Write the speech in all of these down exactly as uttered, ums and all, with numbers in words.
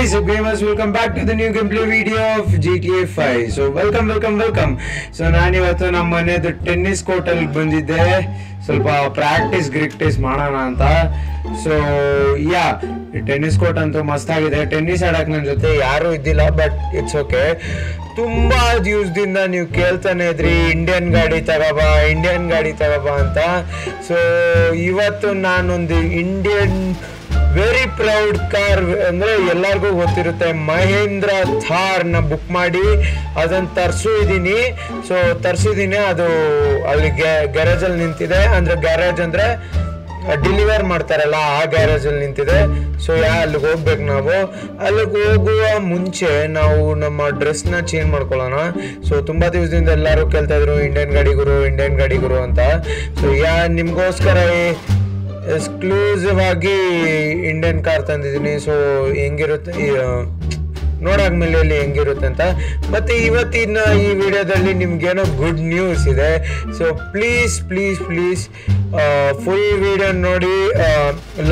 What is up, gamers? Welcome back to the new gameplay video of G T A five. So welcome, welcome, welcome. So ನಾನು ಇವತ್ತು ನಮ್ಮ ಮನೆದು tennis court ಅಲ್ಲಿ ಬಂದಿದ್ದೆ, ಸ್ವಲ್ಪ practice ಗ್ರಿಕ್ಟೀಸ್ ಮಾಡೋಣ ಅಂತ. ಸೊ ಯಾ ಟೆನ್ನಿಸ್ ಕೋರ್ಟ್ ಅಂತೂ ಮಸ್ತಾಗಿದೆ. Tennis ಆಡಕ್ಕೆ ನನ್ನ ಜೊತೆ ಯಾರೂ ಇದ್ದಿಲ್ಲ, ಬಟ್ ಇಟ್ಸ್ ಓಕೆ. ತುಂಬ ದಿವಸದಿಂದ ನೀವು ಕೇಳ್ತಾನೆ ಇದ್ರಿ ಇಂಡಿಯನ್ ಗಾಡಿ ತಗೋಬಾ ಇಂಡಿಯನ್ ಗಾಡಿ ತಗೋಬಾ ಅಂತ. ಸೊ ಇವತ್ತು ನಾನೊಂದು ಇಂಡಿಯನ್ ವೆರಿ ಪ್ರೌಡ್ ಕಾರ್, ಅಂದರೆ ಎಲ್ಲರಿಗೂ ಗೊತ್ತಿರುತ್ತೆ, ಮಹೇಂದ್ರ ಥಾರ್ನ ಬುಕ್ ಮಾಡಿ ಅದನ್ನು ತರಿಸಿದ್ದೀನಿ. ಸೊ ತರಿಸಿದ್ದೀನಿ, ಅದು ಅಲ್ಲಿ ಗ್ಯಾರೇಜಲ್ಲಿ ನಿಂತಿದೆ. ಅಂದರೆ ಗ್ಯಾರೇಜ್ ಅಂದರೆ ಡೆಲಿವರ್ ಮಾಡ್ತಾರಲ್ಲ, ಆ ಗ್ಯಾರೇಜಲ್ಲಿ ನಿಂತಿದೆ. ಸೊ ಯಾ ಅಲ್ಲಿಗೆ ಹೋಗ್ಬೇಕು ನಾವು. ಅಲ್ಲಿಗೆ ಹೋಗುವ ಮುಂಚೆ ನಾವು ನಮ್ಮ ಡ್ರೆಸ್ನ ಚೇಂಜ್ ಮಾಡ್ಕೊಳ್ಳೋಣ. ಸೊ ತುಂಬ ದಿವಸದಿಂದ ಎಲ್ಲರೂ ಕೇಳ್ತಾಯಿದ್ರು ಇಂಡಿಯನ್ ಗಾಡಿಗುರು ಇಂಡಿಯನ್ ಗಾಡಿಗುರು ಅಂತ. ಸೊ ಯಾ ನಿಮಗೋಸ್ಕರ ಎಕ್ಸ್ಕ್ಲೂಸಿವ್ ಆಗಿ ಇಂಡಿಯನ್ ಕಾರ್ ತಂದಿದ್ದೀನಿ. ಸೊ ಹೆಂಗಿರುತ್ತೆ ನೋಡಾದ್ಮೇಲೆ ಇಲ್ಲಿ ಹೆಂಗಿರುತ್ತೆ ಅಂತ. ಮತ್ತು ಇವತ್ತಿನ ಈ ವಿಡಿಯೋದಲ್ಲಿ ನಿಮಗೇನೋ ಗುಡ್ ನ್ಯೂಸ್ ಇದೆ. So please please please full video ನೋಡಿ,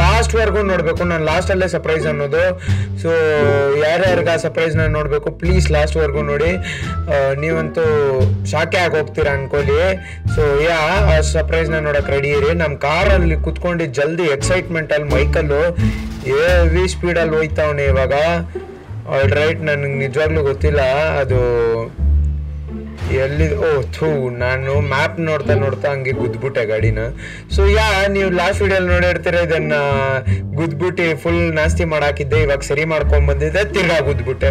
ಲಾಸ್ಟ್ವರೆಗೂ ನೋಡಬೇಕು. ನಾನು ಲಾಸ್ಟಲ್ಲೇ ಸರ್ಪ್ರೈಸ್ ಅನ್ನೋದು. ಸೊ ಯಾರ್ಯಾರಿಗೆ ಆ ಸರ್ಪ್ರೈಸ್ನ ನೋಡಬೇಕು, ಪ್ಲೀಸ್ ಲಾಸ್ಟ್ವರೆಗೂ ನೋಡಿ. ನೀವಂತೂ ಶಾಖೆ ಆಗೋಗ್ತೀರ ಅನ್ಕೊಳ್ಳಿ. ಸೊ ಯಾ ಆ ಸರ್ಪ್ರೈಸ್ನ ನೋಡೋಕೆ ರೆಡಿ ಇರಿ. ನಮ್ಮ ಕಾರಲ್ಲಿ ಕೂತ್ಕೊಂಡು ಜಲ್ದಿ ಎಕ್ಸೈಟ್ಮೆಂಟಲ್ಲಿ ಮೈಕಲ್ಲು ಏವಿ ಸ್ಪೀಡಲ್ಲಿ ಹೋಯ್ತವನೆ ಇವಾಗ. ಆಲ್ ರೈಟ್, ನನಗೆ ನಿಜವಾಗ್ಲೂ ಗೊತ್ತಿಲ್ಲ ಅದು ಎಲ್ಲಿ. ಓ ಥೂ, ನಾನು ಮ್ಯಾಪ್ ನೋಡ್ತಾ ನೋಡ್ತಾ ಹಂಗೆ ಗುದ್ಬಿಟ್ಟೆ ಗಾಡಿನ. ಸೊ ಯಾ ನೀವು ಲಾಸ್ಟ್ ವೀಡಿಯೋಲ್ಲಿ ನೋಡಿರ್ತೀರ, ಇದನ್ನು ಗುದ್ಬಿಟ್ಟು ಫುಲ್ ನಾಸ್ತಿ ಮಾಡಾಕಿದ್ದೆ, ಇವಾಗ ಸರಿ ಮಾಡ್ಕೊಂಡ್ಬಂದಿದ್ದೆ, ತಿರ್ಗಾ ಗುದ್ಬಿಟ್ಟೆ.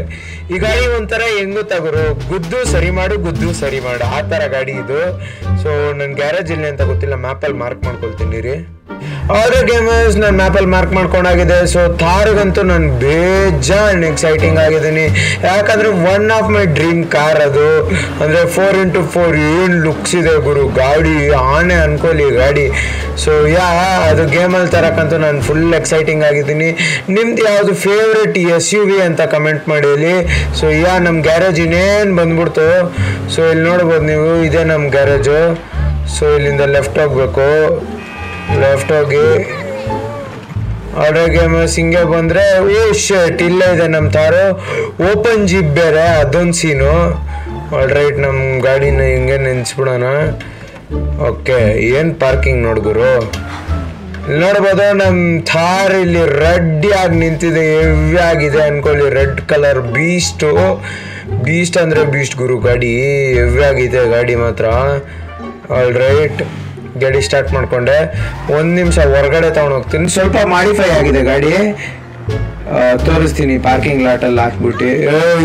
ಈ ಗಾಡಿ ಒಂಥರ ಹೆಂಗು ತಗೋರು, ಗುದ್ದು ಸರಿ ಮಾಡು ಗುದ್ದು ಸರಿ ಮಾಡು, ಆ ಥರ ಗಾಡಿ ಇದು. ಸೊ ನನ್ನ ಗ್ಯಾರೇಜ್ ಇಲ್ಲಿ ಅಂತ ಗೊತ್ತಿಲ್ಲ, ಮ್ಯಾಪಲ್ಲಿ ಮಾರ್ಕ್ ಮಾಡ್ಕೊಳ್ತೀನಿ ರೀ. ಆದ್ರೆ ಗೇಮರ್ಸ್, ನಾನು ಮ್ಯಾಪಲ್ಲಿ ಮಾರ್ಕ್ ಮಾಡ್ಕೊಂಡಾಗಿದೆ. ಸೊ ಥಾರ್ಗಂತೂ ನಾನು ಬೇಜಾನ್ ಎಕ್ಸೈಟಿಂಗ್ ಆಗಿದ್ದೀನಿ, ಯಾಕಂದರೆ one of my dream car ಅದು. ಅಂದರೆ ಫೋರ್ ಇಂಟು ಫೋರ್ ಏನು ಲುಕ್ಸ್ ಇದೆ ಗುರು ಗಾಡಿ, ಆನೆ ಅನ್ಕೊಳ್ಳಿ ಗಾಡಿ. ಸೊ ಯಾ ಅದು ಗೇಮಲ್ಲಿ ತರಕ್ಕಂತೂ ನಾನು ಫುಲ್ ಎಕ್ಸೈಟಿಂಗ್ ಆಗಿದ್ದೀನಿ. ನಿಮ್ದು ಯಾವುದು ಫೇವ್ರೆಟ್ ಎಸ್ ಯು ವಿ ಅಂತ ಕಮೆಂಟ್ ಮಾಡೀಲಿ. ಸೊ ಯಾ ನಮ್ಮ ಗ್ಯಾರೇಜ್ ಇನ್ನೇನು ಬಂದ್ಬಿಡ್ತು. ಸೊ ಇಲ್ಲಿ ನೋಡ್ಬೋದು ನೀವು, ಇದೇ ನಮ್ಮ ಗ್ಯಾರೇಜು. ಸೊ ಇಲ್ಲಿಂದ ಲೆಫ್ಟ್ ಹೋಗ್ಬೇಕು, ಲೆಫ್ಟ್ ಹೋಗಿ ಆಡೋಗೆ ಹಿಂಗೆ ಬಂದರೆ ಓ ಶರ್ಟ್ ಇಲ್ಲೇ ಇದೆ ನಮ್ಮ ಥಾರು. ಓಪನ್ ಜಿಪ್ ಬೇರೆ, ಅದೊಂದು ಸೀನು. ಆಲ್ ರೈಟ್, ನಮ್ಮ ಗಾಡಿನ ಹಿಂಗೆ ನೆನೆಸ್ಬಿಡೋಣ. ಓಕೆ, ಏನು ಪಾರ್ಕಿಂಗ್ ನೋಡ್ಗುರು. ಇಲ್ಲಿ ನೋಡ್ಬೋದು ನಮ್ಮ ಥಾರ್ ಇಲ್ಲಿ ರೆಡ್ಡಿಯಾಗಿ ನಿಂತಿದೆ, ಹೆವಿ ಆಗಿದೆ ಅಂದ್ಕೊಳ್ಳಿ. ರೆಡ್ ಕಲರ್ ಬೀಸ್ಟು, ಬೀಸ್ಟ್ ಅಂದರೆ ಬೀಸ್ಟ್ ಗುರು ಗಾಡಿ, ಹೆವಿ ಆಗಿದೆ ಗಾಡಿ ಮಾತ್ರ. ಆಲ್ ರೈಟ್, ಗಾಡಿ ಸ್ಟಾರ್ಟ್ ಮಾಡ್ಕೊಂಡೆ. ಒಂದು ನಿಮಿಷ ಹೊರಗಡೆ ತಗೊಂಡು ಹೋಗ್ತೀನಿ. ಸ್ವಲ್ಪ ಮಾಡಿಫೈ ಆಗಿದೆ ಗಾಡಿ, ತೋರಿಸ್ತೀನಿ. ಪಾರ್ಕಿಂಗ್ ಲಾಟಲ್ಲಿ ಹಾಕ್ಬಿಟ್ಟು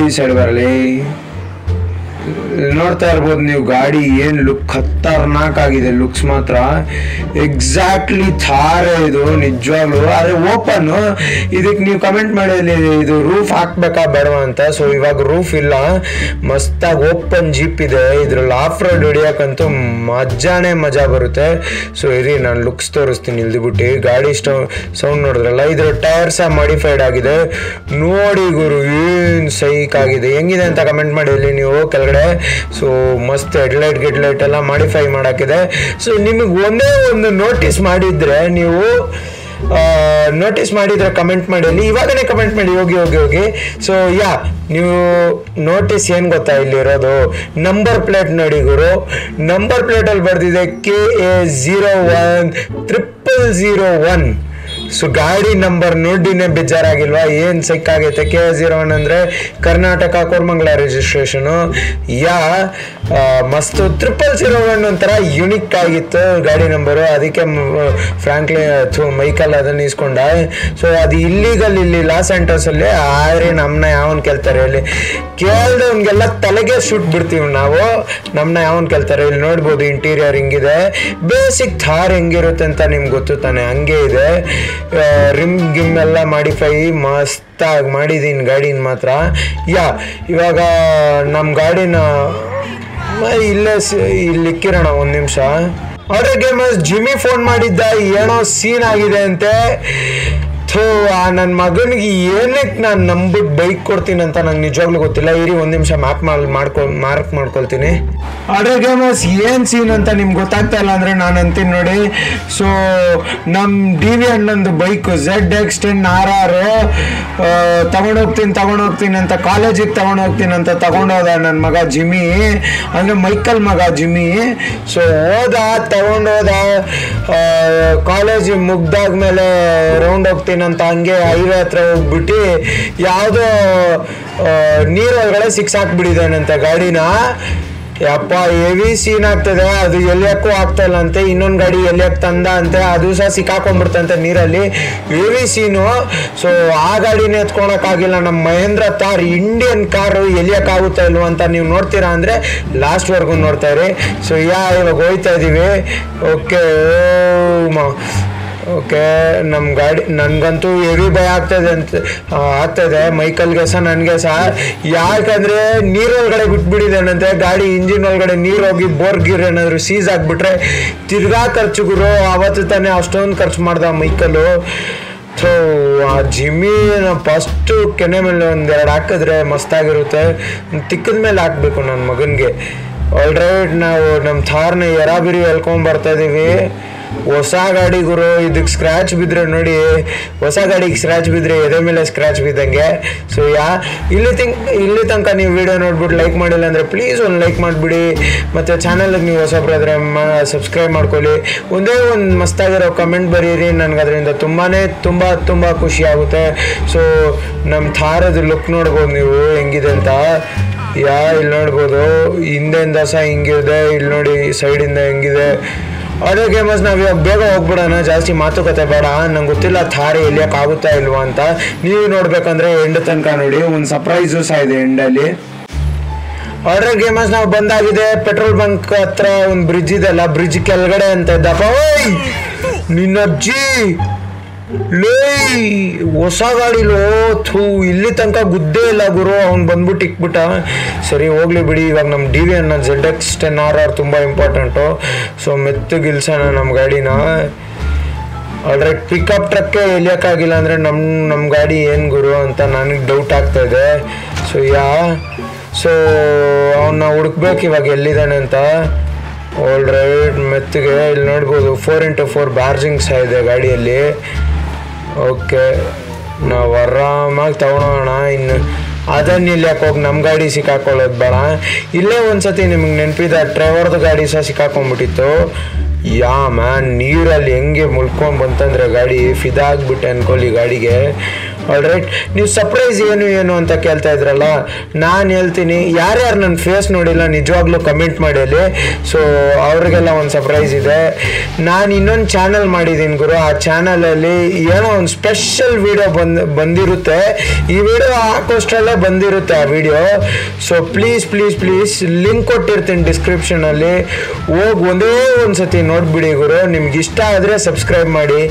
ಈ ಸೈಡ್ ಬರಲಿ. ನೋಡ್ತಾ ಇರ್ಬೋದು ನೀವು ಗಾಡಿ ಏನು ಲುಕ್ ಖತರ್ನಾಕ್ ಆಗಿದೆ. ಲುಕ್ಸ್ ಮಾತ್ರ ಎಕ್ಸಾಕ್ಟ್ಲಿ ಥಾರೇ ಇದು ನಿಜವಾಗ್ಲೂ. ಆದರೆ ಓಪನ್ನು, ಇದಕ್ಕೆ ನೀವು ಕಮೆಂಟ್ ಮಾಡಿ ಇದು ರೂಫ್ ಹಾಕ್ಬೇಕಾ ಬೇಡವಾ ಅಂತ. ಸೊ ಇವಾಗ ರೂಫ್ ಇಲ್ಲ, ಮಸ್ತಾಗಿ ಓಪನ್ ಜೀಪ್ ಇದೆ. ಇದ್ರಲ್ಲಿ ಆಫ್ ರೋಡ್ ಹಿಡಿಯೋಕ್ಕಂತೂ ಮಜಾನೇ ಮಜಾ ಬರುತ್ತೆ. ಸೊ ಇರಿ ನಾನು ಲುಕ್ಸ್ ತೋರಿಸ್ತೀನಿ ಇಲ್ದಿಬಿಟ್ಟು. ಗಾಡಿ ಸ್ಟೌ ಸೌಂಡ್ ನೋಡಿದ್ರಲ್ಲ, ಇದ್ರ ಟೈರ್ಸ್ ಮಾಡಿಫೈಡ್ ಆಗಿದೆ ನೋಡಿ ಗುರು, ಏನು ಸೈಕ್ ಆಗಿದೆ. ಹೆಂಗಿದೆ ಅಂತ ಕಮೆಂಟ್ ಮಾಡಿ ಇಲ್ಲಿ ನೀವು ಕೆಳಗಡೆ. ಸೊ ಮಸ್ತ್ ಹೆಡ್ಲೈಟ್ ಗಿಡ್ಲೈಟ್ ಎಲ್ಲ ಮಾಡಿಫೈ ಮಾಡಾಕಿದೆ. ಸೊ ನಿಮಗೆ ಒಂದೇ ಒಂದು ನೋಟಿಸ್ ಮಾಡಿದರೆ, ನೀವು ನೋಟಿಸ್ ಮಾಡಿದರೆ ಕಮೆಂಟ್ ಮಾಡಿ, ಇವಾಗನೇ ಕಮೆಂಟ್ ಮಾಡಿ, ಹೋಗಿ ಹೋಗಿ ಹೋಗಿ. ಸೊ ಯಾ ನೀವು ನೋಟಿಸ್ ಏನು ಗೊತ್ತಾ, ಇಲ್ಲಿರೋದು ನಂಬರ್ ಪ್ಲೇಟ್ ನೋಡಿ ಗುರು. ನಂಬರ್ ಪ್ಲೇಟಲ್ಲಿ ಬರೆದಿದೆ K A zero one triple zero one. So ಗಾಡಿ ನಂಬರ್ ನೋಡಿನೇ ಬೇಜಾರಾಗಿಲ್ವಾ, ಏನು ಸಿಕ್ಕಾಗೈತೆ. ಕೆ ಝೀರೋ ಒನ್ ಅಂದರೆ ಕರ್ನಾಟಕ ಕೋರ್ಮಂಗ್ಲ ರಿಜಿಸ್ಟ್ರೇಷನು. ಯಾ ಮಸ್ತು. ಟ್ರಿಪಲ್ ಝೀರೋ ಒನ್ ಒಂಥರ ಯುನಿಕ್ ಆಗಿತ್ತು ಗಾಡಿ ನಂಬರು, ಅದಕ್ಕೆ ಫ್ರಾಂಕ್ಲಿ ಮೈಕಲ್ ಅದನ್ನು ಇಸ್ಕೊಂಡ. ಸೊ ಅದು ಇಲ್ಲಿಗಲ್ಲಿ ಇಲ್ಲಿ ಲಾಸ್ ಆ್ಯಂಟೋಸಲ್ಲಿ. ಆದರೆ ನಮ್ಮನ್ನ ಯಾವನ್ ಕೇಳ್ತಾರೆ ಇಲ್ಲಿ, ಕೇಳ್ದವನಿಗೆಲ್ಲ ತಲೆಗೆ ಸುಟ್ ಬಿಡ್ತೀವಿ ನಾವು. ನಮ್ಮನ್ನ ಯಾವನ್ ಕೇಳ್ತಾರೆ. ಇಲ್ಲಿ ನೋಡ್ಬೋದು ಇಂಟೀರಿಯರ್ ಹಿಂಗಿದೆ, ಬೇಸಿಕ್ ಥಾರ್ ಹೆಂಗಿರುತ್ತೆ ಅಂತ ನಿಮ್ಗೆ ಗೊತ್ತು ತಾನೆ, ಹಂಗೆ ಇದೆ. ರಿಮ್ ಗಿಮ್ ಎಲ್ಲ ಮಾಡಿಫೈ ಮಸ್ತಾಗಿ ಮಾಡಿದ್ದೀನಿ ಗಾಡಿನ ಮಾತ್ರ. ಯಾ ಇವಾಗ ನಮ್ಮ ಗಾಡಿನ ಇಲ್ಲೇ ಇಲ್ಲಿಕ್ಕಿರೋಣ ಒಂದು ನಿಮಿಷ. ಆರ್ಡರ್ ಗೇಮರ್ಸ್, ಜಿಮ್ಮಿ ಫೋನ್ ಮಾಡಿದ್ದ, ಏನೋ ಸೀನ್ ಆಗಿದೆ ಅಂತೆ. ಥೂ ಆ ನನ್ನ ಮಗನಿಗೆ ಏನಕ್ಕೆ ನಾನು ನಂಬಿಟ್ಟು ಬೈಕ್ ಕೊಡ್ತೀನಿ ಅಂತ ನಂಗೆ ನಿಜವಾಗ್ಲೂ ಗೊತ್ತಿಲ್ಲ. ಇರಿ ಒಂದು ನಿಮಿಷ ಮ್ಯಾಪ್ ಮಾಡಿ ಮಾಡ್ಕೊ ಮಾರ್ಕ್ ಮಾಡ್ಕೊಳ್ತೀನಿ. ಆರ್ಡರ್ ಗೇಮರ್ಸ್ ಏನು ಸೀನ್ ಅಂತ ನಿಮ್ಗೆ ಗೊತ್ತಾಗ್ತಾ ಇಲ್ಲ ಅಂದರೆ ನಾನು ಅಂತೀನಿ ನೋಡಿ. ಸೊ ನಮ್ಮ ಡಿ ವಿ ಅಣ್ಣಂದು bike Z X ten R R ತಗೊಂಡೋಗ್ತೀನಿ ತಗೊಂಡೋಗ್ತೀನಿ ಅಂತ ಕಾಲೇಜಿಗೆ ತಗೊಂಡೋಗ್ತೀನಿ ಅಂತ ತಗೊಂಡೋದ ನನ್ನ ಮಗ ಜಿಮ್ಮಿ, ಅಂದರೆ ಮೈಕಲ್ ಮಗ ಜಿಮ್ಮಿ. ಸೊ ಹೋದ ತಗೊಂಡೋದ ಕಾಲೇಜ್ ಮುಗ್ದಾದ ಮೇಲೆ ರೌಂಡ್ ಹೋಗ್ತೀನಿ ಅಂತ ಹಂಗೆ ಹೈವೇ ಹತ್ರ ಹೋಗ್ಬಿಟ್ಟು ಯಾವುದೋ ನೀರೊಳಗಡೆ ಸಿಕ್ಸ್ ಹಾಕ್ಬಿಟ್ಟಿದ್ದಾನಂತೆ ಗಾಡಿನ. ಯಪ್ಪ ಹೆವಿ ಸೀನ್ ಆಗ್ತದೆ. ಅದು ಎಲ್ಲಿಯಕ್ಕೂ ಆಗ್ತಾ ಇಲ್ಲ ಅಂತೆ. ಇನ್ನೊಂದು ಗಾಡಿ ಎಲ್ಲಿಯಕ್ಕೆ ತಂದ ಅಂತೆ, ಅದು ಸಹ ಸಿಕ್ಕಾಕೊಂಡ್ಬಿಡ್ತಂತೆ ನೀರಲ್ಲಿ. ಹೆವಿ ಸೀನು. ಸೊ ಆ ಗಾಡಿನ ಎತ್ಕೊಳಕ್ಕಾಗಿಲ್ಲ ನಮ್ಮ ಮಹೇಂದ್ರ ಥಾರ್ ಇಂಡಿಯನ್ ಕಾರು ಎಲಿಯಕ್ಕಾಗುತ್ತಾ ಇಲ್ವ ಅಂತ ನೀವು ನೋಡ್ತೀರಾ ಅಂದರೆ ಲಾಸ್ಟ್ವರೆಗೂ ನೋಡ್ತಾ ಇರಿ. ಸೊ ಯಾ ಇವಾಗ ಹೋಗ್ತಾ ಇದ್ದೀವಿ. ಓಕೆ ಓಕೆ ನಮ್ಮ ಗಾಡಿ ನನಗಂತೂ ಹೆವಿ ಭಯ ಆಗ್ತದೆ ಅಂತ ಆಗ್ತದೆ ಮೈಕಲ್ಗೆ ಸಹ ನನಗೆ ಸಹ. ಯಾಕಂದರೆ ನೀರೊಳಗಡೆ ಬಿಟ್ಬಿಟ್ಟಿದ್ದೇನಂತೆ ಗಾಡಿ. ಇಂಜಿನ್ ಒಳಗಡೆ ನೀರು ಹೋಗಿ ಬೋರ್ ಗೀರ್ ಏನಾದರೂ ಸೀಸ್ ಆಗಿಬಿಟ್ರೆ ತಿರ್ಗಾ ಖರ್ಚುಗುರು. ಅವತ್ತು ತಾನೇ ಅಷ್ಟೊಂದು ಖರ್ಚು ಮಾಡ್ದೆ ಮೈಕಲ್ಲು. ಸೊ ಆ ಜಿಮ್ಮಿನ ಫಸ್ಟು ಕೆನೆ ಮೇಲೆ ಒಂದೆರಡು ಹಾಕಿದ್ರೆ ಮಸ್ತಾಗಿರುತ್ತೆ. ತಿಕ್ಕದ ಮೇಲೆ ಹಾಕಬೇಕು ನನ್ನ ಮಗನಿಗೆ. ಆಲ್ರೈಟ್, ನಾವು ನಮ್ಮ ಥಾರ್ನ ಎರಾಬಿರಿ ಹೇಳ್ಕೊಂಬರ್ತಾಯಿದ್ದೀವಿ. ಹೊಸ ಗಾಡಿಗುರು. ಇದಕ್ಕೆ ಸ್ಕ್ರ್ಯಾಚ್ ಬಿದ್ದರೆ ನೋಡಿ, ಹೊಸ ಗಾಡಿಗೆ ಸ್ಕ್ರ್ಯಾಚ್ ಬಿದ್ದರೆ ಎದೆ ಮೇಲೆ ಸ್ಕ್ರ್ಯಾಚ್ ಬಿದ್ದಂಗೆ. ಸೊ ಯಾ ಇಲ್ಲಿ ತಿಂಕ್ ಇಲ್ಲಿ ತನಕ ನೀವು ವಿಡಿಯೋ ನೋಡ್ಬಿಟ್ಟು ಲೈಕ್ ಮಾಡಿಲ್ಲ ಅಂದರೆ ಪ್ಲೀಸ್ ಒಂದು ಲೈಕ್ ಮಾಡಿಬಿಡಿ. ಮತ್ತು ಚಾನಲ್ಗೆ ನೀವು ಹೊಸಬ್ರಾದರೆ ಮಾ ಸಬ್ಸ್ಕ್ರೈಬ್ ಮಾಡ್ಕೊಳ್ಳಿ. ಒಂದೇ ಒಂದು ಮಸ್ತಾಗಿರೋ ಕಮೆಂಟ್ ಬರೀರಿ, ನನಗೆ ಅದರಿಂದ ತುಂಬಾ ತುಂಬ ತುಂಬ ಖುಷಿಯಾಗುತ್ತೆ. ಸೊ ನಮ್ಮ ಥಾರದ್ದು ಲುಕ್ ನೋಡ್ಬೋದು ನೀವು ಹೆಂಗಿದೆ ಅಂತ. ಯಾ ಇಲ್ಲಿ ನೋಡ್ಬೋದು ಹಿಂದೆಯಿಂದ ಸಹ ಹಿಂಗಿದೆ. ಇಲ್ಲಿ ನೋಡಿ ಸೈಡಿಂದ ಹೆಂಗಿದೆ. ಆಡಿಯೋ ಗೇಮರ್ಸ್ ನಾವು ಇವಾಗ ಬೇಗ ಹೋಗ್ಬಿಡೋಣ, ಜಾಸ್ತಿ ಮಾತುಕತೆ ಬೇಡ. ನಂಗೆ ಗೊತ್ತಿಲ್ಲ ಥಾರ್ ಎಲಿಯಕ್ಕೆ ಆಗುತ್ತಾ ಇಲ್ವಾ ಅಂತ. ನೀವು ನೋಡ್ಬೇಕಂದ್ರೆ ಎಂಡ್ ತನಕ ನೋಡಿ, ಒಂದು ಸರ್ಪ್ರೈಸು ಸಹ ಇದೆ ಎಂಡಲ್ಲಿ. ಆರ್ಡರ್ ಗೇಮರ್ಸ್ ನಾವು ಬಂದಾಗಿದೆ ಪೆಟ್ರೋಲ್ ಬಂಕ್ ಹತ್ರ. ಒಂದು ಬ್ರಿಡ್ಜ್ ಇದೆಲ್ಲ, ಬ್ರಿಡ್ಜ್ ಕೆಳಗಡೆ ಅಂತ ಇದ್ದಪ್ಪ. ಓಯ್ ನಿನ್ನ ಅಜ್ಜಿ ಲೇ, ಹೊಸ ಗಾಡಿಲೋ. ಥೂ ಇಲ್ಲಿ ತನಕ ಗುದ್ದೇ ಇಲ್ಲ ಗುರು, ಅವ್ನು ಬಂದ್ಬಿಟ್ಟು ಇಕ್ಬಿಟ್ಟ. ಸರಿ ಹೋಗ್ಲಿ ಬಿಡಿ. ಇವಾಗ ನಮ್ಮ ಡಿ ವಿ ಅನ್ನೋ Z X ten R R ತುಂಬ ಇಂಪಾರ್ಟೆಂಟು. ಸೊ ಮೆತ್ತಗಿಲ್ಸೋಣ ನಮ್ಮ ಗಾಡಿನ. ಆಲ್ರೆಡಿ ಪಿಕಪ್ ಟ್ರಕ್ಕೆ ಎಲಿಯಕ್ಕಾಗಿಲ್ಲ ಅಂದರೆ ನಮ್ಮ ನಮ್ಮ ಗಾಡಿ ಏನು ಗುರು ಅಂತ ನನಗೆ ಡೌಟ್ ಆಗ್ತಾಯಿದೆ. ಸೊ ಯಾ ಸೊ ಅವನ್ನ ಹುಡುಕ್ಬೇಕು ಇವಾಗ ಎಲ್ಲಿದ್ದಾನೆ ಅಂತ. ಆಲ್ ರೈಟ್, ಮೆತ್ತಗೆ ಇಲ್ಲಿ ನೋಡ್ಬೋದು ಫೋರ್ ಇಂಟು ಫೋರ್ ಬಾರ್ಜಿಂಗ್ಸ್ ಇದೆ ಗಾಡಿಯಲ್ಲಿ. ಓಕೆ, ನಾವು ಆರಾಮಾಗಿ ತಗೊಳೋಣ. ಇನ್ನು ಅದನ್ನು ಇಲ್ಲಿ ಹಾಕೋಗಿ ನಮ್ಮ ಗಾಡಿ ಸಿಕ್ಕಾಕೊಳ್ಳೋದು ಬೇಡ. ಇಲ್ಲೇ ಒಂದು ಸತಿ ನಿಮ್ಗೆ ನೆನಪಿದೆ ಡ್ರೈವರ್ದು ಗಾಡಿ ಸಹ ಸಿಕ್ಕಾಕೊಂಡ್ಬಿಟ್ಟಿತ್ತು. ಯಾ ಮ್ಯಾನ್, ನೀರಲ್ಲಿ ಹೆಂಗೆ ಮುಳ್ಕೊಂಡು ಬಂತಂದರೆ ಗಾಡಿ ಫಿದಾ ಆಗಿಬಿಟ್ಟೆ ಅನ್ಕೊಳ್ಳಿ ಗಾಡಿಗೆ. ಆಲ್ ರೈಟ್, ನೀವು ಸರ್ಪ್ರೈಸ್ ಏನು ಏನು ಅಂತ ಕೇಳ್ತಾ ಇದ್ರಲ್ಲ, ನಾನು ಹೇಳ್ತೀನಿ. ಯಾರ್ಯಾರು ನನ್ನ ಫೇಸ್ ನೋಡಿಲ್ಲ ನಿಜವಾಗ್ಲೂ ಕಮೆಂಟ್ ಮಾಡಲಿ. ಸೊ ಅವ್ರಿಗೆಲ್ಲ ಒಂದು ಸರ್ಪ್ರೈಸ್ ಇದೆ. ನಾನು ಇನ್ನೊಂದು ಚಾನಲ್ ಮಾಡಿದ್ದೀನಿ ಗುರು. ಆ ಚಾನಲಲ್ಲಿ ಏನೋ ಒಂದು ಸ್ಪೆಷಲ್ ವೀಡಿಯೋ ಬಂದು ಬಂದಿರುತ್ತೆ ಈ ವಿಡಿಯೋ ಹಾಕೋಷ್ಟರಲ್ಲೇ ಬಂದಿರುತ್ತೆ ಆ video. So please please please link ಕೊಟ್ಟಿರ್ತೀನಿ ಡಿಸ್ಕ್ರಿಪ್ಷನಲ್ಲಿ, ಹೋಗಿ ಒಂದೇ ಒಂದು ಸತಿ ನೋಡಿಬಿಡಿ ಗುರು. ನಿಮ್ಗೆ ಇಷ್ಟ ಆದರೆ ಸಬ್ಸ್ಕ್ರೈಬ್ ಮಾಡಿ,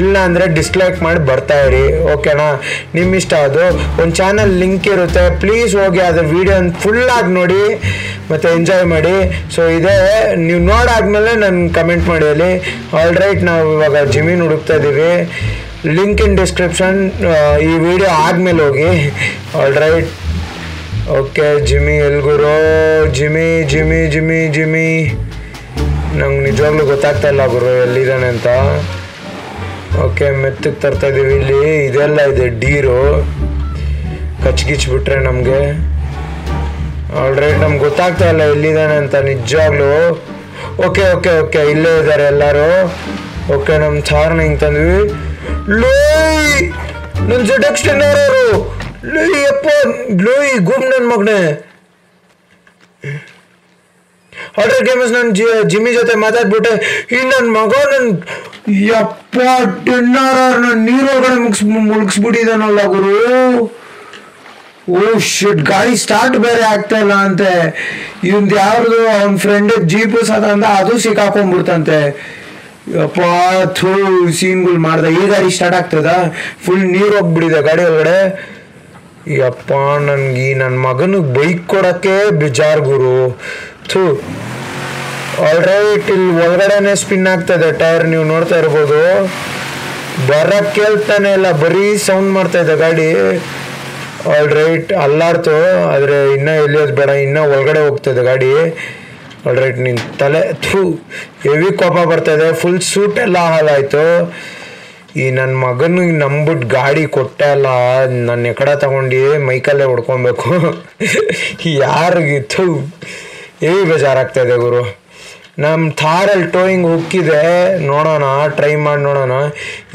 ಇಲ್ಲ ಅಂದರೆ ಡಿಸ್ಲೈಕ್ ಮಾಡಿ ಬರ್ತಾ ಇರಿ. ಓಕೆನಾ, ನಿಮ್ಮಿಷ್ಟ. ಅದು ಒಂದು ಚಾನಲ್ ಲಿಂಕ್ ಇರುತ್ತೆ, ಪ್ಲೀಸ್ ಹೋಗಿ ಅದರ ವೀಡಿಯೋನ ಫುಲ್ಲಾಗಿ ನೋಡಿ ಮತ್ತು ಎಂಜಾಯ್ ಮಾಡಿ. ಸೊ ಇದೇ ನೀವು ನೋಡಾದ್ಮೇಲೆ ನನ್ನ ಕಮೆಂಟ್ ಮಾಡಿ ಅಲ್ಲಿ. ಆಲ್ ರೈಟ್, ನಾವು ಇವಾಗ ಜಿಮ್ಮಿನ ಹುಡುಕ್ತಾ ಇದ್ದೀವಿ. ಲಿಂಕ್ ಇನ್ ಡಿಸ್ಕ್ರಿಪ್ಷನ್ ಈ ವಿಡಿಯೋ ಆದಮೇಲೆ ಹೋಗಿ. All right, okay. ಜಿಮ್ಮಿ ಎಲ್ಗುರು? ಜಿಮ್ಮಿ ಜಿಮ್ಮಿ ಜಿಮ್ಮಿ ಜಿಮ್ಮಿ ನಂಗೆ ನಿಜವಾಗ್ಲೂ ಗೊತ್ತಾಗ್ತಾ ಇಲ್ಲ ಗುರು ಎಲ್ಲಿದ್ದಾನೆ ಅಂತ. ಓಕೆ, ಮೆತ್ತಗೆ ತರ್ತಾಯಿದ್ದೀವಿ. ಇಲ್ಲಿ ಇದೆಲ್ಲ ಇದೆ ಡೀರು, ಕಚ್ಗಿಚ್ಬಿಟ್ರೆ ನಮಗೆ. ಆಲ್ರೆಡಿ ನಮ್ಗೆ ಗೊತ್ತಾಗ್ತಾ ಇಲ್ಲ ಎಲ್ಲಿದ್ದಾನೆ ಅಂತ ನಿಜವಾಗ್ಲೂ. ಓಕೆ ಓಕೆ ಓಕೆ, ಇಲ್ಲೇ ಇದ್ದಾರೆ ಎಲ್ಲರೂ. ಓಕೆ, ನಮ್ಮ ಥಾರ್ನ ಹಿಂಗೆ ತಂದ್ವಿ. ಲೋಯ್ ನನ್ನ ಜೊತೆ ಎಕ್ಸ್ಟೆಂಡರು ಲೋಯ್ ಅಪ್ಪ ಲೋಯ್ ಗುಮ್ ನನ್ನ ಮಗನೇ. ಆರ್ಡರ್ ಗೇಮಸ್ ನಾನು ಜಿ ಜಿಮ್ಮಿ ಜೊತೆ ಮಾತಾಡ್ಬಿಟ್ಟೆ. ಈ ನನ್ನ ಮಗ ನನ್ನ ಯಪ್ಪ ಟೆನ್ನಾರ್ ನನ್ನ ನೀರೊಳಗಡೆ ಮುಗಿಸ್ ಮುಳುಗಿಸ್ಬಿಟ್ಟಿದ್ದಾನಲ್ಲ ಗುರು. ಓ ಶಿಟ್, ಗಾಡಿ ಸ್ಟಾರ್ಟ್ ಬೇರೆ ಆಗ್ತಾ ಇಲ್ಲ ಅಂತೆ. ಇವಂದು ಯಾರ್ದು ಅವ್ನ ಫ್ರೆಂಡ್ ಜೀಪು ಸಹ ತಂದ, ಅದು ಸಿಕ್ಕಾಕೊಂಡ್ಬಿಡ್ತಂತೆ. ಯಪ್ಪ ಥೂ ಸೀನ್ಗಳು ಮಾಡ್ದೆ. ಈ ಗಾಡಿ ಸ್ಟಾರ್ಟ್ ಆಗ್ತದ? ಫುಲ್ ನೀರು ಹೋಗ್ಬಿಟ್ಟಿದೆ ಗಾಡಿ ಒಳಗಡೆ. ಯಪ್ಪ ನನ್ಗೆ ಈ ನನ್ನ ಮಗನಿಗೆ ಬೈಕ್ ಕೊಡೋಕ್ಕೆ ಬೇಜಾರು ಗುರು. ಥೂ ಆಲ್ರೈಟ್, ಇಲ್ಲಿ ಒಳಗಡೆನೆ ಸ್ಪಿನ್ ಆಗ್ತದೆ ಟೈರ್, ನೀವು ನೋಡ್ತಾ ಇರ್ಬೋದು. ಬರ ಕೇಳ್ತಾನೆ ಇಲ್ಲ, ಬರೀ ಸೌಂಡ್ ಮಾಡ್ತಾ ಇದೆ ಗಾಡಿ. ಆಲ್ ರೈಟ್, ಅಲ್ಲಾಡ್ತು, ಆದರೆ ಇನ್ನೂ ಎಲ್ಲಿಯೋದು ಬೇಡ, ಇನ್ನೂ ಒಳಗಡೆ ಹೋಗ್ತಾಯಿದೆ ಗಾಡಿ. ಆಲ್ ರೈಟ್, ನಿನ್ನ ತಲೆ ಥೂ ಹೆವಿ ಕೋಪ ಬರ್ತಾಯಿದೆ. ಫುಲ್ ಸೂಟ್ ಎಲ್ಲ ಹಾಲಾಯಿತು. ಈ ನನ್ನ ಮಗನಿಗೆ ನಂಬಿಟ್ಟು ಗಾಡಿ ಕೊಟ್ಟೆ ಅಲ್ಲ, ನನ್ನ ಎಕಡೆ ತಗೊಂಡು ಮೈಕಲ್ಲೇ ಹೊಡ್ಕೊಬೇಕು. ಯಾರಿಗಿತ್ತು ಹೆವಿ ಬೇಜಾರಾಗ್ತಾಯಿದೆ ಗುರು. ನಮ್ಮ ಥಾರಲ್ಲಿ ಟೋಯಿಂಗ್ ಹುಕ್ಕಿದೆ, ನೋಡೋಣ, ಟ್ರೈ ಮಾಡಿ ನೋಡೋಣ.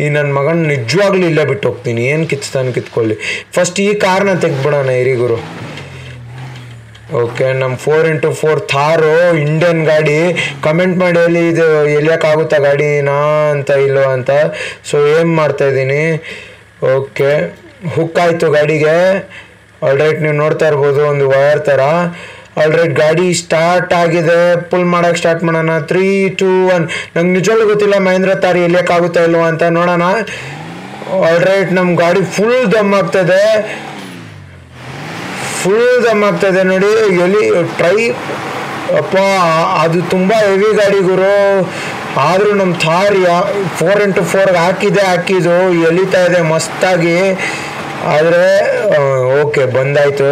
ಈ ನನ್ನ ಮಗನ ನಿಜವಾಗ್ಲೂ ಇಲ್ಲೇ ಬಿಟ್ಟು ಹೋಗ್ತೀನಿ, ಏನು ಕಿತ್ಸ್ತಾನೆ ಕಿತ್ಕೊಳ್ಳಿ. ಫಸ್ಟ್ ಈ ಕಾರ್ನ ತೆಗ್ದುಬಿಡೋಣ ಇರಿ ಗುರು. ಓಕೆ, ನಮ್ಮ four into four Thar Indian ಗಾಡಿ. ಕಮೆಂಟ್ ಮಾಡಿ ಹೇಳಿ ಇದು ಎಲಿಯೋಕ್ಕಾಗುತ್ತಾ ಗಾಡಿನಾ ಅಂತ ಇಲ್ಲೋ ಅಂತ. ಸೊ ಏಮ್ ಮಾಡ್ತಾಯಿದ್ದೀನಿ. ಓಕೆ, ಹುಕ್ಕಾಯಿತು ಗಾಡಿಗೆ. ಆಲ್ ರೈಟ್, ನೀವು ನೋಡ್ತಾ ಇರ್ಬೋದು ಒಂದು ವಯರ್ ಥರ. ಆಲ್ರೈಟ್, ಗಾಡಿ ಸ್ಟಾರ್ಟ್ ಆಗಿದೆ, ಪುಲ್ ಮಾಡೋಕ್ಕೆ ಸ್ಟಾರ್ಟ್ ಮಾಡೋಣ. Three two one. ನಂಗೆ ನಿಜವಾಗ್ಲೂ ಗೊತ್ತಿಲ್ಲ ಮಹೇಂದ್ರ ಥಾರ್ ಎಲಿಯೋಕ್ಕಾಗುತ್ತಾ ಇಲ್ವ ಅಂತ, ನೋಡೋಣ. ಆಲ್ರೈಟ್, ನಮ್ಮ ಗಾಡಿ ಫುಲ್ ದಮ್ ಆಗ್ತದೆ, ಫುಲ್ ದಮ್ ಆಗ್ತದೆ ನೋಡಿ. ಎಲ್ಲಿ ಟ್ರೈ ಅಪ್ಪ, ಅದು ತುಂಬ ಹೆವಿ ಗಾಡಿ ಗುರು. ಆದರೂ ನಮ್ಮ ಥಾರ್ ಫೋರ್ ಇಂಟು ಫೋರ್ಗೆ ಹಾಕಿದೆ, ಹಾಕಿದ್ದು ಎಲಿತಾ ಇದೆ ಮಸ್ತಾಗಿ. ಆದರೆ ಓಕೆ, ಬಂದಾಯಿತು.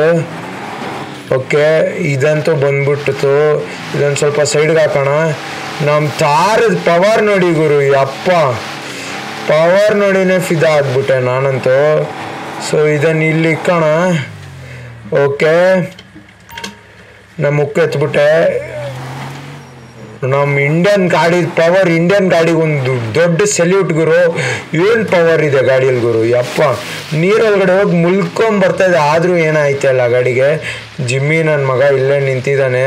ಓಕೆ, ಇದಂತೂ ಬಂದ್ಬಿಟ್ಟಿತು. ಇದೊಂದು ಸ್ವಲ್ಪ ಸೈಡ್ಗೆ ಹಾಕೋಣ. ನಮ್ಮ ಥಾರದ ಪವರ್ ನೋಡಿ ಗುರು, ಅಪ್ಪ ಪವರ್ ನೋಡಿನೇ ಫಿದಾ ಆಗ್ಬಿಟ್ಟೆ ನಾನಂತೂ. ಸೊ ಇದನ್ನು ಇಲ್ಲಿ ಇಕ್ಕೋಣ. ಓಕೆ, ನಮ್ಮ ಮುಕ್ಕೆತ್ಬಿಟ್ಟೆ. ನಮ್ಮ ಇಂಡಿಯನ್ ಗಾಡಿ ಪವರ್, ಇಂಡಿಯನ್ ಗಾಡಿಗೊಂದು ದೊಡ್ಡ ಸೆಲ್ಯೂಟ್ ಗುರು. ಏನು ಪವರ್ ಇದೆ ಗಾಡಿಯಲ್ಲಿ ಗುರು, ಯಪ್ಪ ನೀರೊಳಗಡೆ ಹೋಗಿ ಮುಲ್ಕೊಂಬರ್ತಾಯಿದೆ. ಆದರೂ ಏನಾಯ್ತಲ್ಲ ಗಾಡಿಗೆ. ಜಿಮ್ಮಿ ನನ್ನ ಮಗ ಇಲ್ಲೇ ನಿಂತಿದ್ದಾನೆ,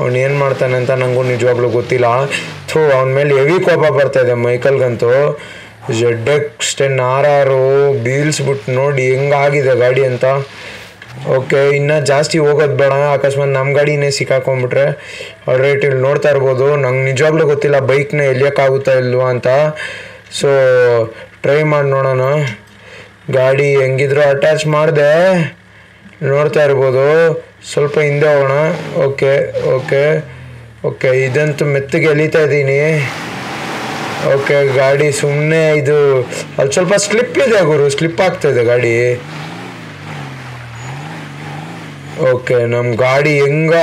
ಅವ್ನು ಏನು ಮಾಡ್ತಾನೆ ಅಂತ ನನಗೂ ನಿಜವಾಗ್ಲೂ ಗೊತ್ತಿಲ್ಲ. ಥೂ, ಅವನ ಮೇಲೆ ಹೆವಿ ಕೋಪ ಬರ್ತಾಯಿದೆ ಮೈಕಲ್ಗಂತೂ. Z X ten R R ಬೀಳ್ಸ್ಬಿಟ್ಟು ನೋಡಿ ಹೆಂಗಾಗಿದೆ ಗಾಡಿ ಅಂತ. ಓಕೆ, ಇನ್ನೂ ಜಾಸ್ತಿ ಹೋಗೋದು ಬೇಡ, ಅಕಸ್ಮಾತ್ ನಮ್ಮ ಗಾಡಿನೇ ಸಿಕ್ಕಾಕೊಂಡ್ಬಿಟ್ರೆ. ಅವ್ರ ರೇಟ್ ಇಲ್ಲಿ ನೋಡ್ತಾ ಇರ್ಬೋದು. ನಂಗೆ ನಿಜವಾಗ್ಲೂ ಗೊತ್ತಿಲ್ಲ ಬೈಕ್ನ ಎಲಿಯೋಕ್ಕಾಗುತ್ತಾ ಇಲ್ವಾ ಅಂತ. ಸೊ ಟ್ರೈ ಮಾಡಿ ನೋಡೋಣ. ಗಾಡಿ ಹೆಂಗಿದ್ರು ಅಟ್ಯಾಚ್ ಮಾಡಿದೆ, ನೋಡ್ತಾ ಇರ್ಬೋದು. ಸ್ವಲ್ಪ ಹಿಂದೆ ಹೋಗೋಣ. ಓಕೆ ಓಕೆ ಓಕೆ, ಇದಂತೂ ಮೆತ್ತಗೆ ಎಲಿತಾ ಇದ್ದೀನಿ. ಓಕೆ, ಗಾಡಿ ಸುಮ್ಮನೆ ಇದು ಅಲ್ಲಿ ಸ್ವಲ್ಪ ಸ್ಲಿಪ್ ಇದೆ ಗುರು, ಸ್ಲಿಪ್ ಆಗ್ತಾಯಿದೆ ಗಾಡಿ. ಓಕೆ, ನಮ್ಮ ಗಾಡಿ ಹೆಂಗ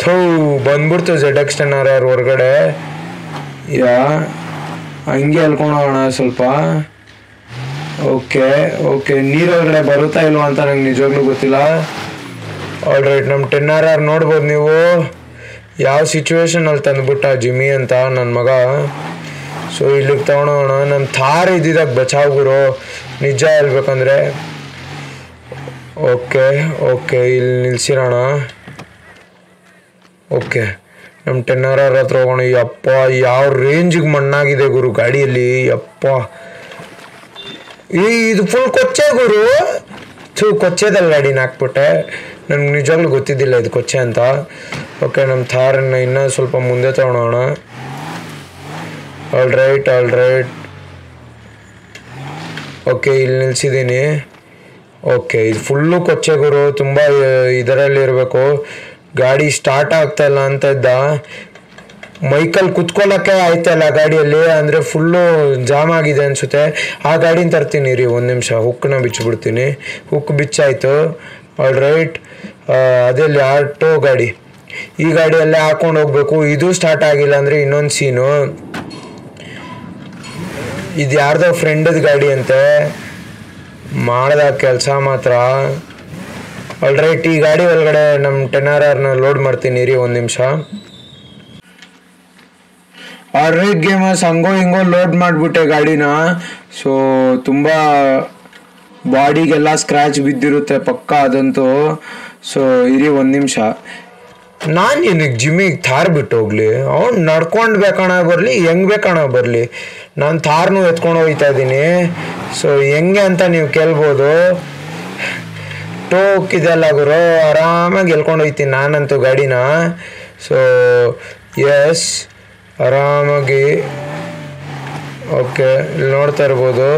ಥೂ ಬಂದ್ಬಿಡ್ತು Z X ten R R ಹೊರಗಡೆ. ಯಾ ಹಂಗೆ ಅಲ್ಕೊಂಡೋಗೋಣ ಸ್ವಲ್ಪ. ಓಕೆ ಓಕೆ, ನೀರೊಳಗಡೆ ಬರುತ್ತಾ ಇಲ್ವ ಅಂತ ನಂಗೆ ನಿಜವಾಗ್ಲೂ ಗೊತ್ತಿಲ್ಲ. ಆಲ್ ರೈಟ್, ನಮ್ಮ ಟೆನ್ ಆರ್ ಆರ್ ನೋಡ್ಬೋದು ನೀವು ಯಾವ ಸಿಚುವೇಶನಲ್ಲಿ ತಂದುಬಿಟ್ಟ ಜಿಮ್ಮಿ ಅಂತ ನನ್ನ ಮಗ. ಸೊ ಇಲ್ಲಿಗೆ ತೊಗೊಂಡೋಗೋಣ. ನಮ್ಮ ಥಾರ್ ಇದ್ದಿದ್ದಾಗ ಬಚಾವ್ ಗುರು, ನಿಜ ಹೇಳ್ಬೇಕಂದ್ರೆ. ಓಕೆ ಓಕೆ, ಇಲ್ಲಿ ನಿಲ್ಸಿರೋಣ. ಓಕೆ, ನಮ್ಮ ಟೆನ್ ಆರ್ ಆರ್ ಹತ್ರ ಹೋಗೋಣ. ಯಪ್ಪ ಯಾವ ರೇಂಜಿಗೆ ಮಣ್ಣಾಗಿದೆ ಗುರು ಗಾಡಿಯಲ್ಲಿ, ಯಪ್ಪ. ಈ ಇದು ಫುಲ್ ಕೊಚ್ಚೆ ಗುರು. ಥೂ, ಕೊಚ್ಚೆದಲ್ಲಿ ಗಾಡಿನ ಹಾಕ್ಬಿಟ್ಟೆ, ನನಗೆ ನಿಜವಾಗ್ಲೂ ಗೊತ್ತಿದ್ದಿಲ್ಲ ಇದು ಕೊಚ್ಚೆ ಅಂತ. ಓಕೆ, ನಮ್ಮ ಥಾರನ್ನು ಇನ್ನೂ ಸ್ವಲ್ಪ ಮುಂದೆ ತೊಗೊಳೋಣ. All right all right okay, ಇಲ್ಲಿ ನಿಲ್ಸಿದ್ದೀನಿ. ಓಕೆ, ಇದು ಫುಲ್ಲು ಕೊಚ್ಚೆ ಗುರು, ತುಂಬ ಇದರಲ್ಲಿರಬೇಕು. ಗಾಡಿ ಸ್ಟಾರ್ಟ್ ಆಗ್ತಾಯಿಲ್ಲ ಅಂತ ಇದ್ದ, ಮೈಕಲ್ ಕುತ್ಕೊಳ್ಳೋಕ್ಕೆ ಆಯ್ತಲ್ಲ ಗಾಡಿಯಲ್ಲಿ, ಅಂದರೆ ಫುಲ್ಲು ಜಾಮ್ ಆಗಿದೆ ಅನಿಸುತ್ತೆ. ಆ ಗಾಡಿನ ತರ್ತೀನಿ ರೀ, ಒಂದು ನಿಮಿಷ ಹುಕ್ಕನ್ನ ಬಿಚ್ಚಿಬಿಡ್ತೀನಿ. ಹುಕ್ ಬಿಚ್ಚಾಯಿತು. ಆಲ್ ರೈಟ್, ಅದೆಲ್ಲಿ ಆಟೋ ಗಾಡಿ, ಈ ಗಾಡಿಯಲ್ಲೇ ಹಾಕ್ಕೊಂಡು ಹೋಗ್ಬೇಕು. ಇದು ಸ್ಟಾರ್ಟ್ ಆಗಿಲ್ಲ ಅಂದರೆ ಇನ್ನೊಂದು ಸೀನು. ಇದು ಯಾರ್ದೋ ಫ್ರೆಂಡದ ಗಾಡಿ ಅಂತೆ, ಮಾಡಿದ ಕೆಲಸ ಮಾತ್ರ. ಆಲ್ ರೈಟ್, ಈ ಗಾಡಿ ಒಳಗಡೆ ನಮ್ಮ ಟೆನ್ ಆರ್ ಆರ್ನ ಲೋಡ್ ಮಾಡ್ತೀನಿ ರೀ, ಒಂದು ನಿಮಿಷ. ಆಲ್ ರೈಟ್ ಗೇಮರ್ಸ್, ಹಂಗೋ ಹಿಂಗೋ ಲೋಡ್ ಮಾಡಿಬಿಟ್ಟೆ ಗಾಡಿನ. ಸೊ ತುಂಬ ಬಾಡಿಗೆಲ್ಲ ಸ್ಕ್ರ್ಯಾಚ್ ಬಿದ್ದಿರುತ್ತೆ ಪಕ್ಕ ಅದಂತೂ. ಸೊ ಇರಿ ಒಂದು ನಿಮಿಷ. ನಾನು ಏನಕ್ಕೆ ಜಿಮ್ಮಿಗೆ ಥಾರ್ ಬಿಟ್ಟು ಹೋಗ್ಲಿ, ಅವ್ನು ನಡ್ಕೊಂಡು ಬೇಕಣ ಬರಲಿ, ಹೆಂಗೆ ಬೇಕಣ ಬರಲಿ, ನಾನು ಥಾರ್ನೂ ಎತ್ಕೊಂಡು ಹೋಗ್ತಾ ಇದ್ದೀನಿ. ಸೊ ಹೆಂಗೆ ಅಂತ ನೀವು ಕೇಳ್ಬೋದು. ಟೋಕ್ ಇದೆಲ್ಲ ಗುರು, ಆರಾಮಾಗಿ ಎಲ್ಕೊಂಡು ಹೋಗ್ತೀನಿ ನಾನಂತೂ ಗಾಡಿನ. ಸೊ ಎಸ್, ಆರಾಮಾಗಿ. ಓಕೆ, ಇಲ್ಲಿ ನೋಡ್ತಾ ಇರ್ಬೋದು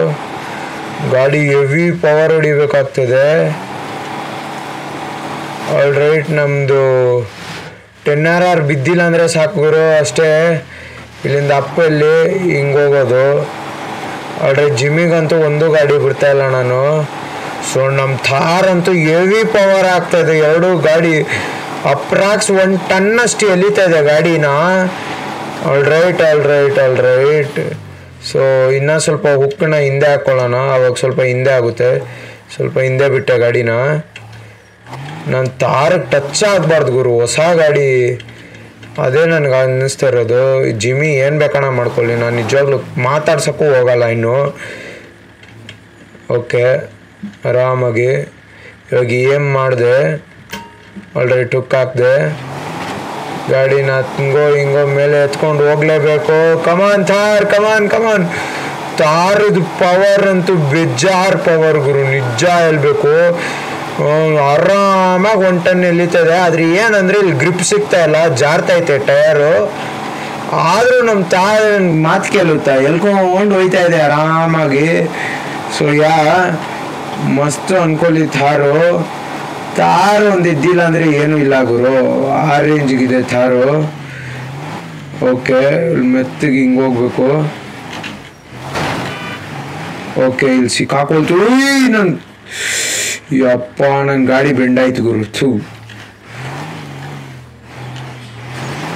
ಗಾಡಿ ಹೆವಿ ಪವರ್ ಹೊಡಿಬೇಕಾಗ್ತದೆ. ಆಲ್ ರೈಟ್, ನಮ್ಮದು ಟೆನ್ ಆರ್ ಆರ್ ಬಿದ್ದಿಲ್ಲ ಅಂದರೆ ಸಾಕು ಗುರು, ಅಷ್ಟೇ. ಇಲ್ಲಿಂದ ಅಪ್ಪಲ್ಲಿ ಹಿಂಗೆ ಹೋಗೋದು. ಆದರೆ ಜಿಮ್ಮಿಗಂತೂ ಒಂದು ಗಾಡಿ ಬಿಡ್ತಾ ಇಲ್ಲ ನಾನು. ಸೊ ನಮ್ಮ ಥಾರ್ ಅಂತೂ ಹೆವಿ ಪವರ್ ಆಗ್ತಾ ಇದೆ, ಎರಡು ಗಾಡಿ ಅಪ್ರಾಕ್ಸ್ ಒನ್ ಟನ್ ಅಷ್ಟು ಎಲಿತಾ ಇದೆ ಗಾಡಿನ. All right all right all right so ಇನ್ನೂ ಸ್ವಲ್ಪ ಹುಕ್ಕಣ ಹಿಂದೆ ಹಾಕ್ಕೊಳ್ಳೋಣ, ಅವಾಗ ಸ್ವಲ್ಪ ಹಿಂದೆ ಆಗುತ್ತೆ. ಸ್ವಲ್ಪ ಹಿಂದೆ ಬಿಟ್ಟೆ ಗಾಡಿನ, ನಾನು ಥಾರ್ಗೆ ಟಚ್ ಆಗಬಾರ್ದು ಗುರು, ಹೊಸ ಗಾಡಿ ಅದೇ ನನಗೆ ಅನ್ನಿಸ್ತಾ ಇರೋದು. ಜಿಮ್ಮಿ ಏನು ಬೇಕಣ್ಣ ಮಾಡ್ಕೊಳ್ಳಿ, ನಾನು ನಿಜವಾಗ್ಲೂ ಮಾತಾಡ್ಸೋಕ್ಕೂ ಹೋಗಲ್ಲ ಇನ್ನು. ಓಕೆ ಆರಾಮಾಗಿ ಇವಾಗ ಏನು ಮಾಡಿದೆ, ಆಲ್ರೆಡಿ ಟುಕ್ ಹಾಕಿದೆ ಗಾಡಿನ, ಹಿಂಗೋ ಹಿಂಗೋ ಮೇಲೆ ಎತ್ಕೊಂಡು ಹೋಗಲೇಬೇಕು. Come on Thar, come on come on Thar. ಇದು ಪವರ್ ಅಂತೂ ಬೇಜಾರ್ ಪವರ್ ಗುರು, ನಿಜ ಹೇಳ್ಬೇಕು. ಆರಾಮಾಗಿ ಒನ್ ಟನ್ ಎಲ್ಲಿತದೆ. ಆದರೆ ಏನಂದರೆ ಇಲ್ಲಿ ಗ್ರಿಪ್ ಸಿಗ್ತಾ ಇಲ್ಲ, ಜಾರ್ತೈತೆ ಟಯರು. ಆದರೂ ನಮ್ಮ ತಾಯಿ ಮಾತು ಕೇಳುತ್ತಾ ಎಲ್ಕೊಂಡು ಹೋಯ್ತಾ ಇದೆ ಆರಾಮಾಗಿ. ಸೊ ಯಾ ಮಸ್ತ್ ಅನ್ಕೊಳ್ಳಿ ಥಾರು. ಥಾರು ಒಂದು ಇದ್ದಿಲ್ಲ ಅಂದರೆ ಏನೂ ಇಲ್ಲ ಗುರು, ಆ ರೇಂಜಿಗಿದೆ ಥಾರು. ಓಕೆ ಮೆತ್ತಗೆ ಹಿಂಗೆ ಹೋಗ್ಬೇಕು. ಓಕೆ ಇಲ್ಲಿ ಸಿಕ್ಕಾಕೊಳ್ತು ನನ್ನ, ಯಪ್ಪ ನನ್ನ ಗಾಡಿ ಬೆಂಡಾಯ್ತು ಗುರು. ಥೂ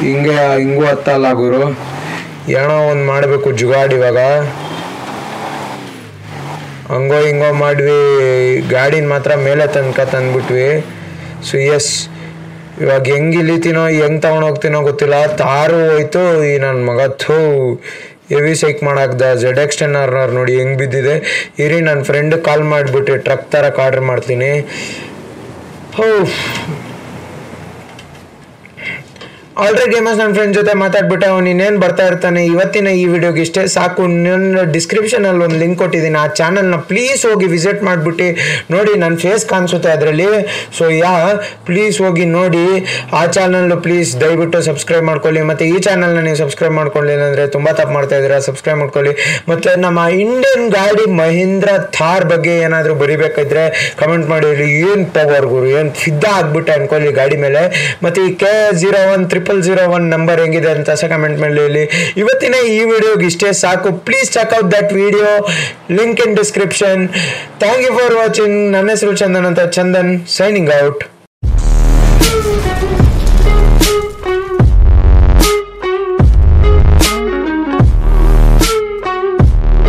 ಹಿಂಗೆ ಹಿಂಗೂ ಹತ್ತಲ್ಲ ಗುರು, ಏನೋ ಒಂದು ಮಾಡಬೇಕು ಜುಗಾಡಿ. ಇವಾಗ ಹಂಗೋ ಹಿಂಗೋ ಮಾಡಿದ್ವಿ, ಗಾಡಿನ ಮಾತ್ರ ಮೇಲೆ ತನಕ ತಂದ್ಬಿಟ್ವಿ. ಸೊ ಎಸ್ ಇವಾಗ ಹೆಂಗೆ ಇಳಿತೀನೋ ಹೆಂಗೆ ತೊಗೊಂಡೋಗ್ತೀನೋ ಗೊತ್ತಿಲ್ಲ. ಥಾರು ಹೋಯ್ತು ಈ ನನ್ನ ಮಗ. ಥೂ ಹೆವಿ ಸೈಕ್ ಮಾಡಾಕ್ದ. Z X ten R R ನೋಡಿ ಹೆಂಗೆ ಬಿದ್ದಿದೆ. ಇರಿ ನನ್ನ ಫ್ರೆಂಡ್ ಕಾಲ್ ಮಾಡಿಬಿಟ್ಟು ಟ್ರಕ್ ಥರಕ್ಕೆ ಆರ್ಡ್ರ್ ಮಾಡ್ತೀನಿ. ಹೋ ಆಲ್ರೆಡಿ ಗೇಮರ್ಸ್ ನನ್ನ ಫ್ರೆಂಡ್ ಜೊತೆ ಮಾತಾಡ್ಬಿಟ್ಟೆ, ಅವ್ನು ಇನ್ನೇನು ಬರ್ತಾ ಇರ್ತಾನೆ. ಇವತ್ತಿನ ಈ ವಿಡಿಯೋಗೆ ಇಷ್ಟೇ ಸಾಕು. ನನ್ನ ಡಿಸ್ಕ್ರಿಪ್ಷನಲ್ಲಿ ಒಂದು ಲಿಂಕ್ ಕೊಟ್ಟಿದ್ದೀನಿ, ಆ ಚಾನಲ್ನ ಪ್ಲೀಸ್ ಹೋಗಿ ವಿಸಿಟ್ ಮಾಡಿಬಿಟ್ಟು ನೋಡಿ. ನನ್ನ ಫೇಸ್ ಕಾಣಿಸುತ್ತೆ ಅದರಲ್ಲಿ. ಸೊ ಯಾ ಪ್ಲೀಸ್ ಹೋಗಿ ನೋಡಿ ಆ ಚಾನಲ್ಲು. ಪ್ಲೀಸ್ ದಯವಿಟ್ಟು ಸಬ್ಸ್ಕ್ರೈಬ್ ಮಾಡ್ಕೊಳ್ಳಿ. ಮತ್ತು ಈ ಚಾನಲ್ನ ನೀವು ಸಬ್ಸ್ಕ್ರೈಬ್ ಮಾಡ್ಕೊಳ್ಳಿಲ್ಲ ಅಂದರೆ ತುಂಬ ತಪ್ಪು ಮಾಡ್ತಾ ಇದ್ದೀರಾ, ಸಬ್ಸ್ಕ್ರೈಬ್ ಮಾಡ್ಕೊಳ್ಳಿ. ಮತ್ತು ನಮ್ಮ ಇಂಡಿಯನ್ ಗಾಡಿ ಮಹೀಂದ್ರ ಥಾರ್ ಬಗ್ಗೆ ಏನಾದರೂ ಬರೀಬೇಕಿದ್ರೆ ಕಮೆಂಟ್ ಮಾಡಿ. ಏನು ಪವರ್ ಗುರು, ಏನು ಫಿದ್ದಾ ಆಗಿಬಿಟ್ಟೆ ಅನ್ಕೊಳ್ಳಿ ಗಾಡಿ ಮೇಲೆ. ಮತ್ತು ಈ K zero one triple zero one number ಹೆಂಗಿದೆ ಅಂತ ಸಹ ಕಮೆಂಟ್ ಮಾಡಿ. ಇವತ್ತಿನ ಈ ವಿಡಿಯೋಗೆ ಇಷ್ಟೇ ಸಾಕು. Please check out that video, link in description. Thank you for watching. ನನ್ನ ಹೆಸರು ಚಂದನ್ ಅಂತ, ಚಂದನ್ ಸೈನಿಂಗ್ ಔಟ್.